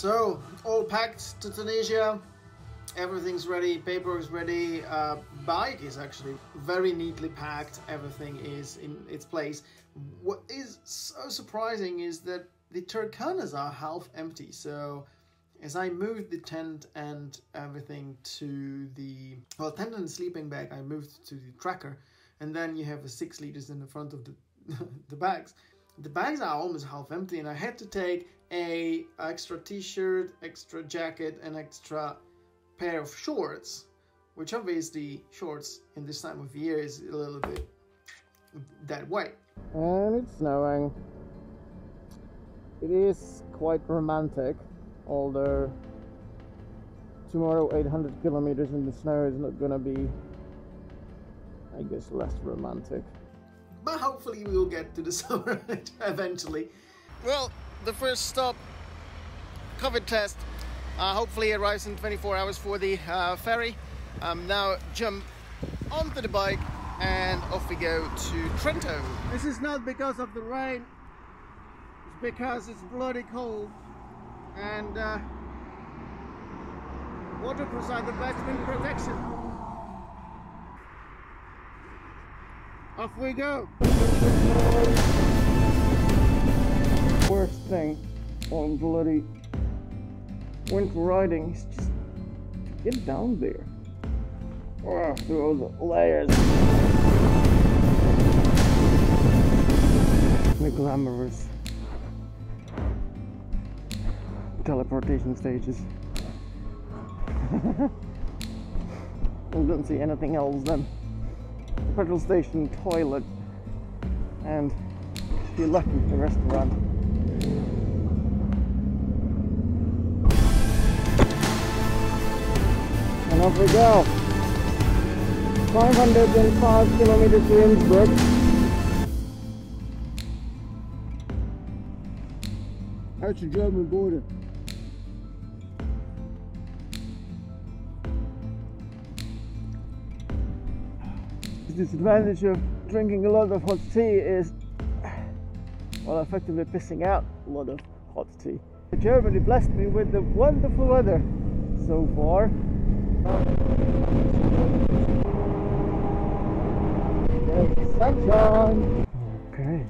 So, all packed to Tunisia, everything's ready, paperwork's ready, bike is actually very neatly packed, everything is in its place. What is so surprising is that the Turkanas are half empty, so as I moved the tent and everything to the, well, tent and sleeping bag, I moved to the tracker, and then you have the 6 liters in the front of the, the bags. The bags are almost half empty, and I had to take a extra t-shirt, extra jacket, and extra pair of shorts, which obviously shorts in this time of year is a little bit that way. And it's snowing. It is quite romantic, although tomorrow 800 kilometers in the snow is not gonna be, I guess, less romantic. But hopefully we will get to the summer eventually. Well, the first stop, COVID test, hopefully arrives in 24 hours for the ferry. Now jump onto the bike and off we go to Trento. This is not because of the rain, it's because it's bloody cold and waterproofs are the best wind protection. Off we go! Worst thing on bloody wind riding is just to get down there. Oh, through all the layers. The glamorous teleportation stages. I don't see anything else then. Petrol station, toilet, and if you're lucky, the restaurant. And off we go. 505 kilometers to Innsbruck. That's the German border. The disadvantage of drinking a lot of hot tea is, well, effectively pissing out a lot of hot tea. Germany blessed me with the wonderful weather so far. There's sunshine! Okay.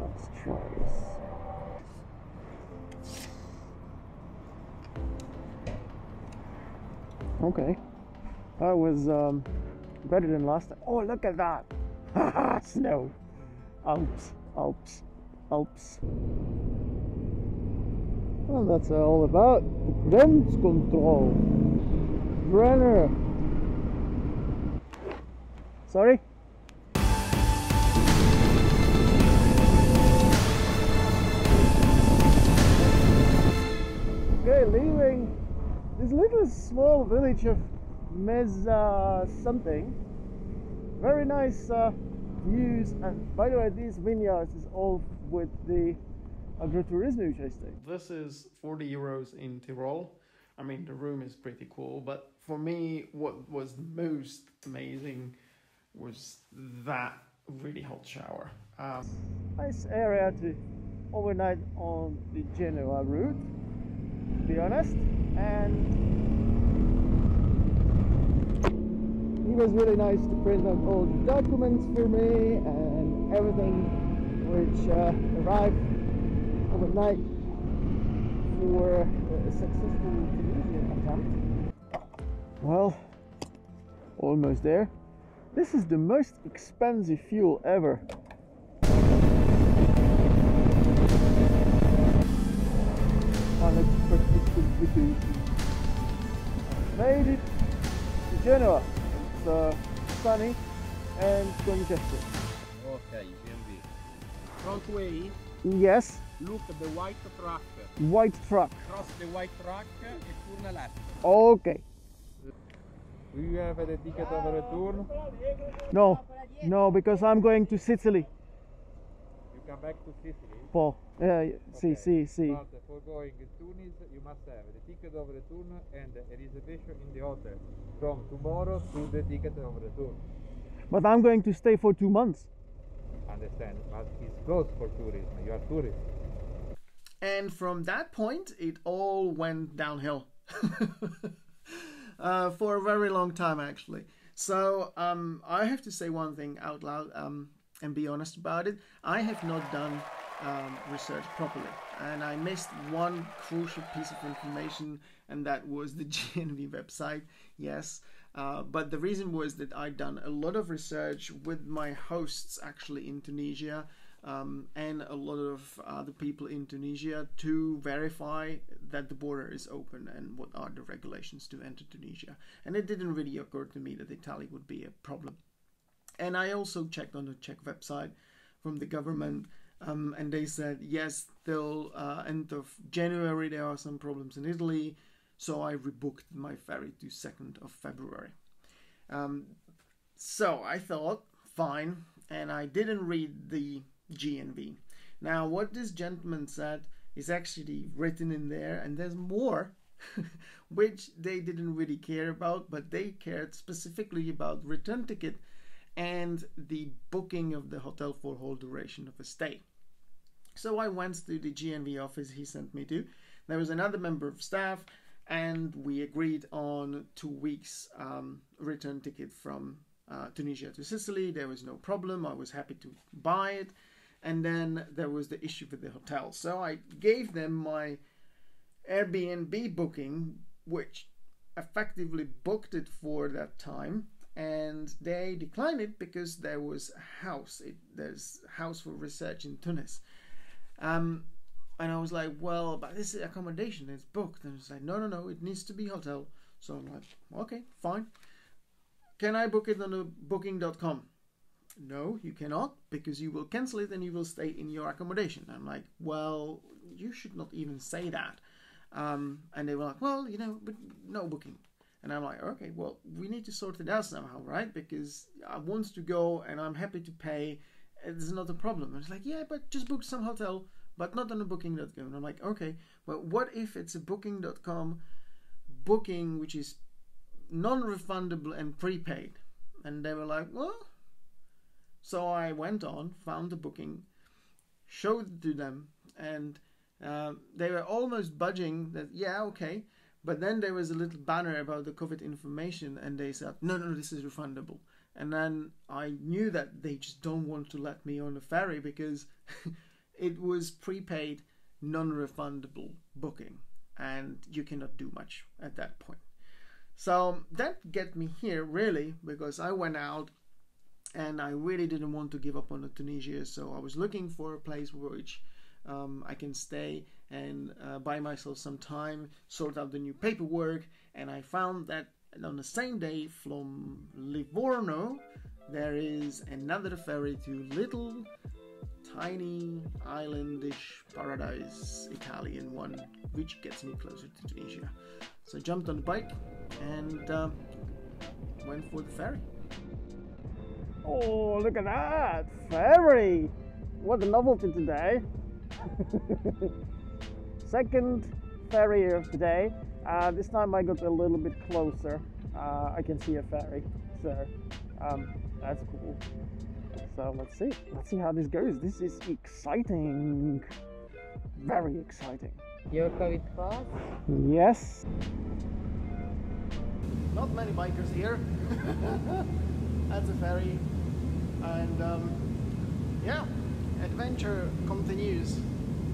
Let's try this. Okay. That was better than last time. Oh, look at that! Haha, snow! Alps, Alps, Alps. Well, that's all about the Grenzkontrolle. Brenner! Sorry? Okay, leaving this little small village of Meza something. Very nice views, and by the way, these vineyards is all with the agriturismo, which I stay. This is 40 euros in Tirol. I mean, the room is pretty cool, but for me, what was most amazing was that really hot shower. Nice area to overnight on the Genoa route, to be honest, and he was really nice to print out all the documents for me and everything which arrived overnight for a successful Tunisian attempt. Well, almost there. This is the most expensive fuel ever. Made it to Genoa. It's sunny and congested. Okay, GNV. Front way. Yes. Look at the white truck. White truck. Cross the white truck and turn left. Okay. Do you have an ticket of a return? No, no, because I'm going to Sicily. You come back to Sicily? Oh, okay. See. But for going to Tunis, you must have the ticket of return and a reservation in the hotel. From tomorrow to the ticket of return. But I'm going to stay for 2 months. Understand, but it's closed for tourism. You are tourists. And from that point, it all went downhill for a very long time, actually. So I have to say one thing out loud and be honest about it. I have not done research properly, and I missed one crucial piece of information, and that was the GNV website. Yes, but the reason was that I'd done a lot of research with my hosts actually in Tunisia, and a lot of other people in Tunisia, to verify that the border is open and what are the regulations to enter Tunisia. And it didn't really occur to me that Italy would be a problem. And I also checked on the Czech website from the government, and they said, yes, till end of January, there are some problems in Italy. So I rebooked my ferry to 2nd of February. So I thought, fine, and I didn't read the GNV. Now, what this gentleman said is actually written in there, and there's more which they didn't really care about, but they cared specifically about return ticket and the booking of the hotel for whole duration of a stay. So I went to the GNV office he sent me to. There was another member of staff, and we agreed on 2 weeks return ticket from Tunisia to Sicily. There was no problem. I was happy to buy it. And then there was the issue with the hotel. So I gave them my Airbnb booking, which effectively booked it for that time. And they declined it because there was a house. There's a house for research in Tunis. And I was like, well, but this is accommodation. It's booked. And it's like, no, no, no. It needs to be hotel. So I'm like, okay, fine. Can I book it on the booking.com? No, you cannot, because you will cancel it and you will stay in your accommodation. I'm like, well, you should not even say that. And they were like, well, you know, but no booking. And I'm like, okay, well, we need to sort it out somehow, right? Because I want to go and I'm happy to pay. It's not a problem. And it's like, yeah, but just book some hotel, but not on the booking.com. And I'm like, okay, but what if it's a booking.com booking, which is non-refundable and prepaid? And they were like, well, so I went on, found the booking, showed it to them, and they were almost budging that, yeah, okay. But then there was a little banner about the COVID information, and they said, no, no, this is refundable. And then I knew that they just don't want to let me on the ferry, because it was prepaid, non-refundable booking, and you cannot do much at that point. So that get me here, really, because I went out and I really didn't want to give up on Tunisia. So I was looking for a place which I can stay and buy myself some time, sort out the new paperwork. And I found that on the same day from Livorno, there is another ferry to little, tiny, islandish paradise, Italian one, which gets me closer to Tunisia. So I jumped on the bike and went for the ferry. Oh, look at that! Ferry! What a novelty today! 2nd ferry of the day. This time I got a little bit closer. I can see a ferry, so that's cool. So let's see how this goes. This is exciting! Very exciting! Your COVID pass? Yes. Not many bikers here. That's a ferry, and yeah, adventure continues,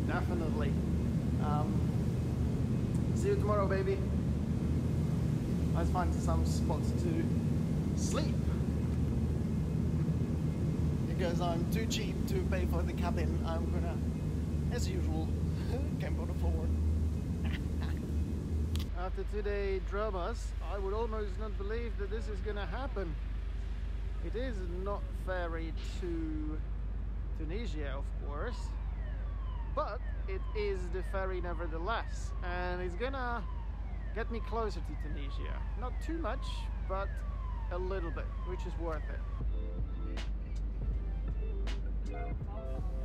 definitely. See you tomorrow, baby. Let's find some spots to sleep, because I'm too cheap to pay for the cabin. I'm gonna, as usual, camp on the floor. After today drove us, I would almost not believe that this is gonna happen. It is not ferry to Tunisia, of course, but it is the ferry nevertheless, and it's gonna get me closer to Tunisia. Not too much, but a little bit, which is worth it.